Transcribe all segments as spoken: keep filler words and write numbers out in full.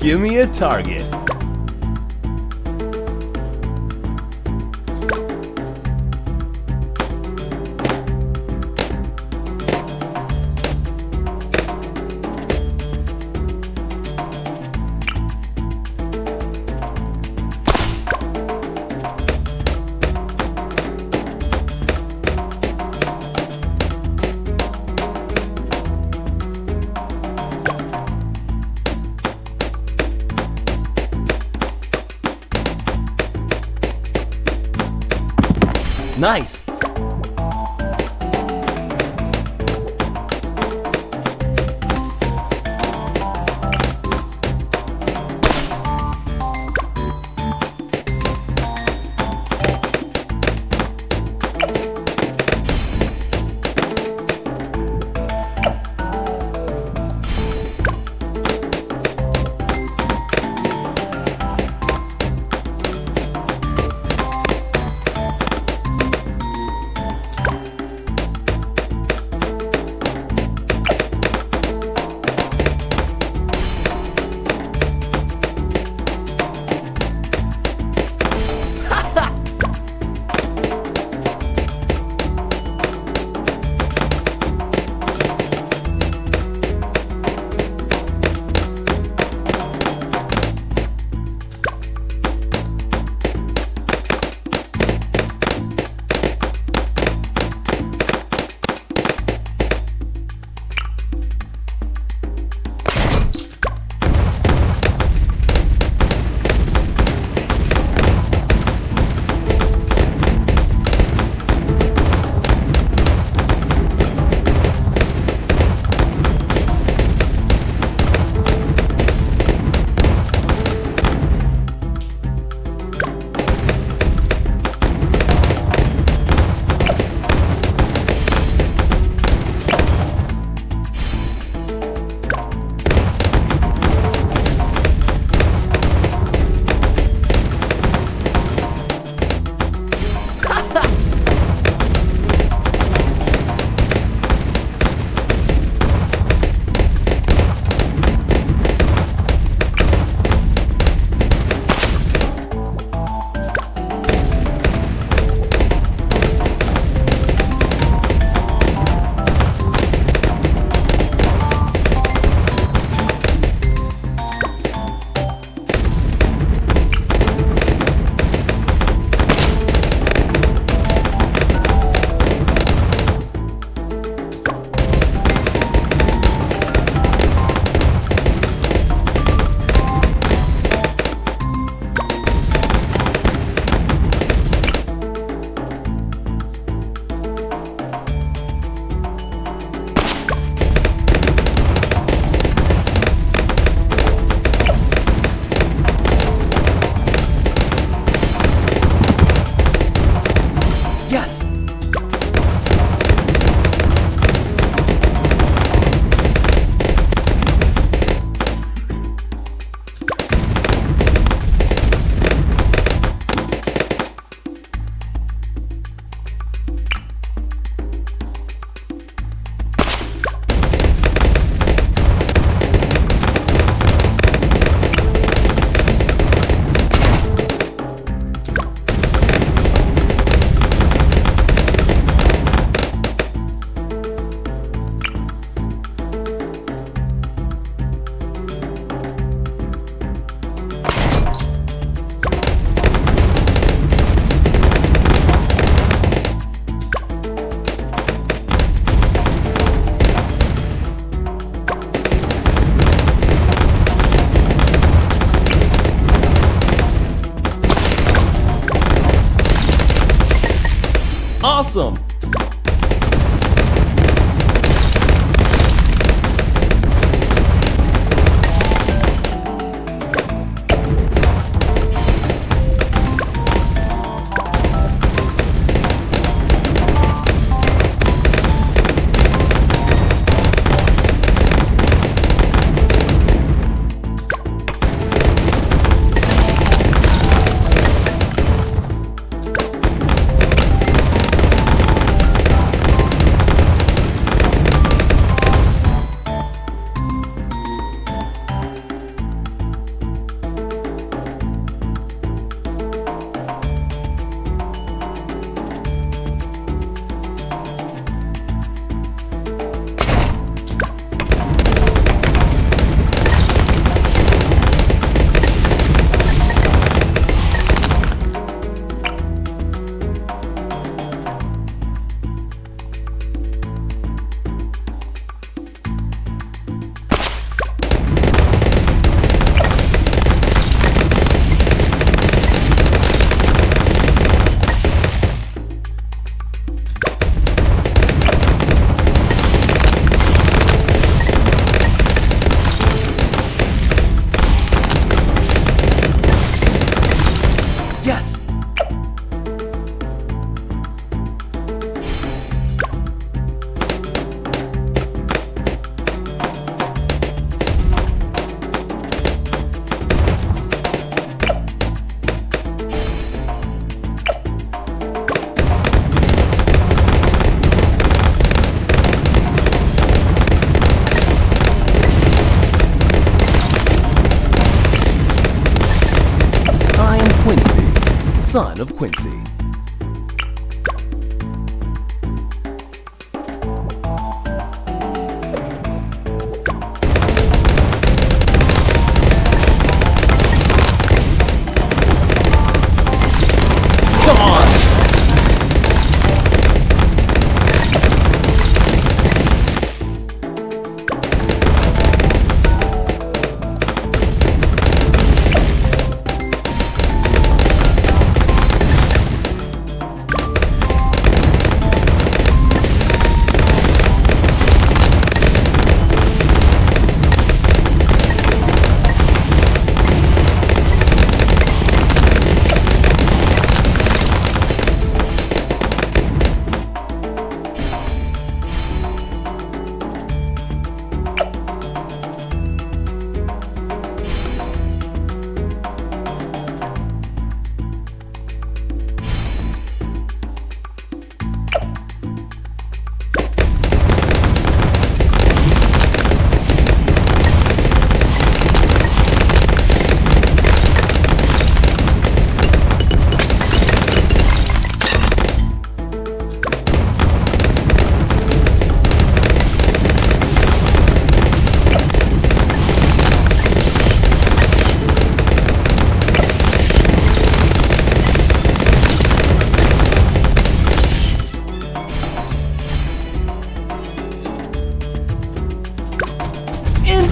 Give me a target. Nice! Awesome! Yes! Son of Quincy.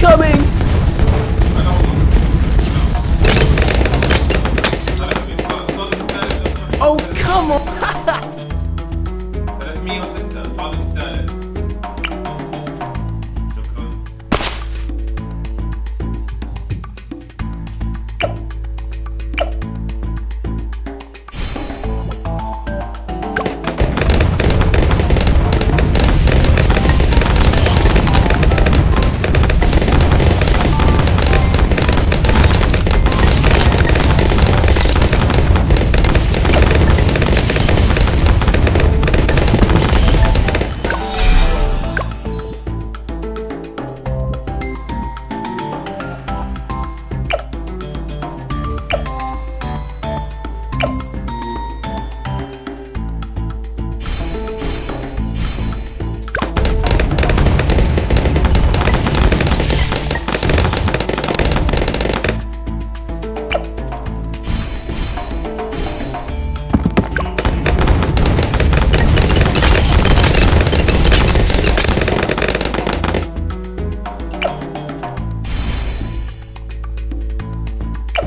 Coming! Oh, come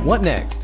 What next?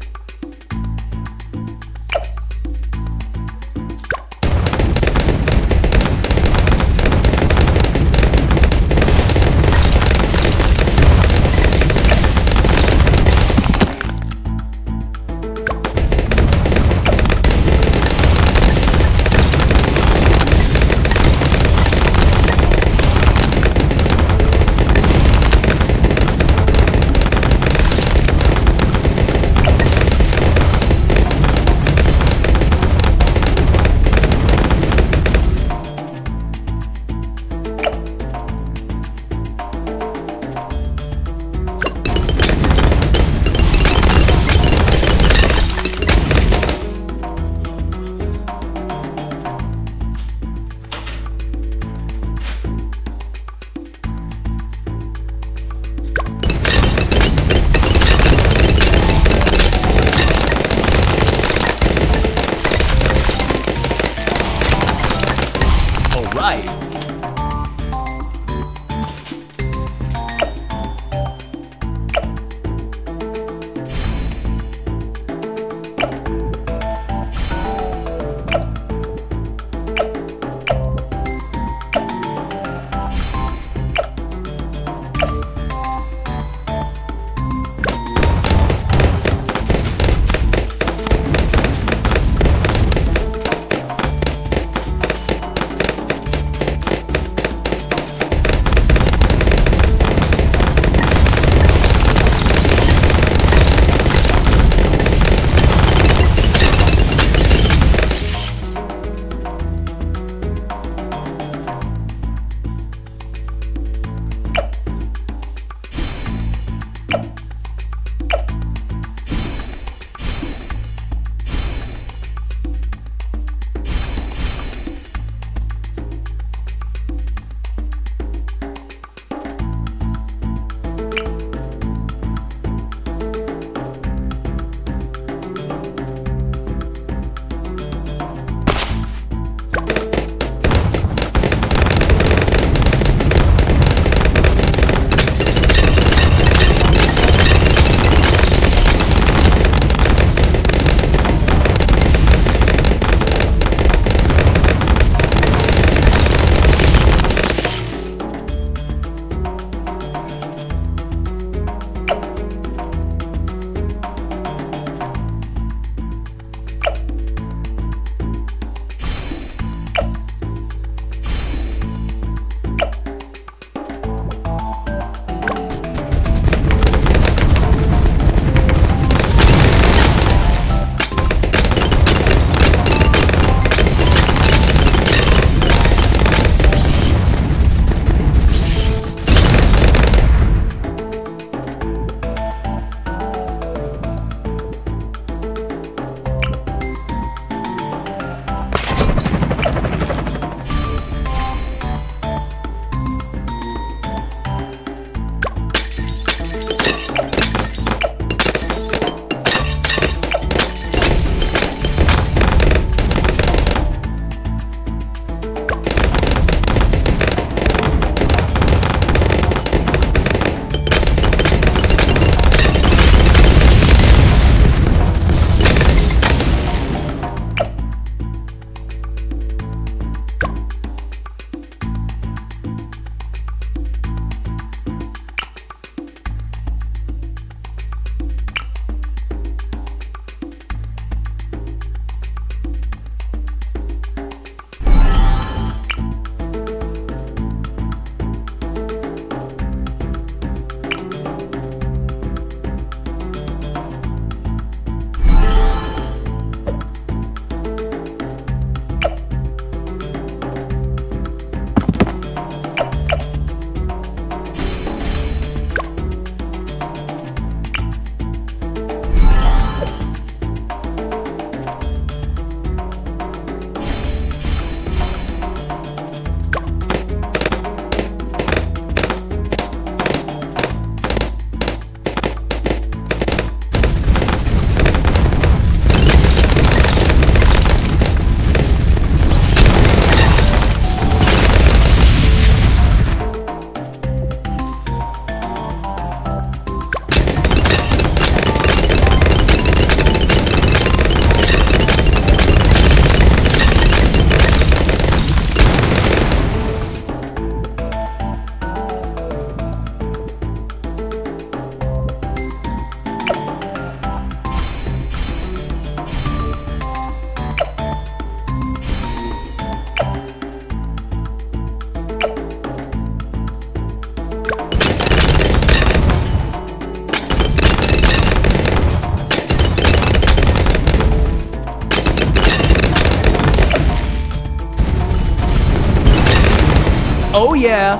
Oh yeah!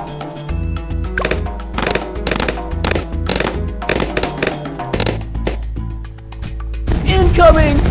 Incoming!